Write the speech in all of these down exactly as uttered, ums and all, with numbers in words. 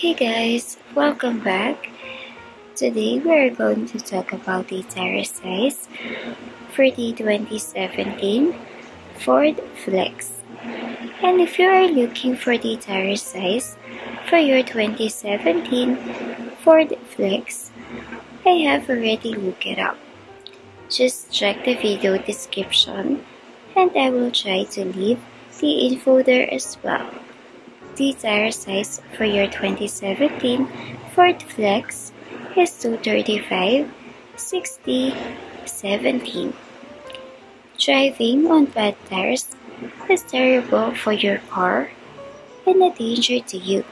Hey guys, welcome back. Today we are going to talk about the tire size for the twenty seventeen Ford Flex. And if you are looking for the tire size for your twenty seventeen Ford Flex, I have already looked it up. Just check the video description and I will try to leave the info there as well. The tire size for your twenty seventeen Ford Flex is two thirty-five, sixty, seventeen. Driving on bad tires is terrible for your car and a danger to you.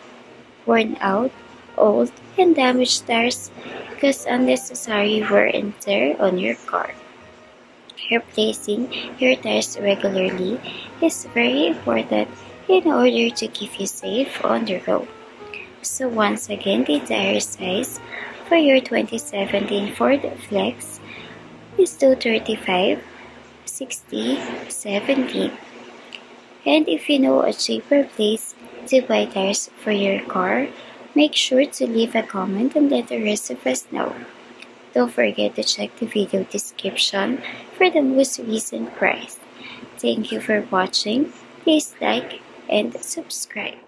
Worn out, old, and damaged tires cause unnecessary wear and tear on your car. Replacing your tires regularly is very important in order to keep you safe on the road. So once again, the tire size for your twenty seventeen Ford Flex is two thirty-five, sixty, seventeen. And if you know a cheaper place to buy tires for your car, make sure to leave a comment and let the rest of us know. Don't forget to check the video description for the most recent price. Thank you for watching. Please like and subscribe.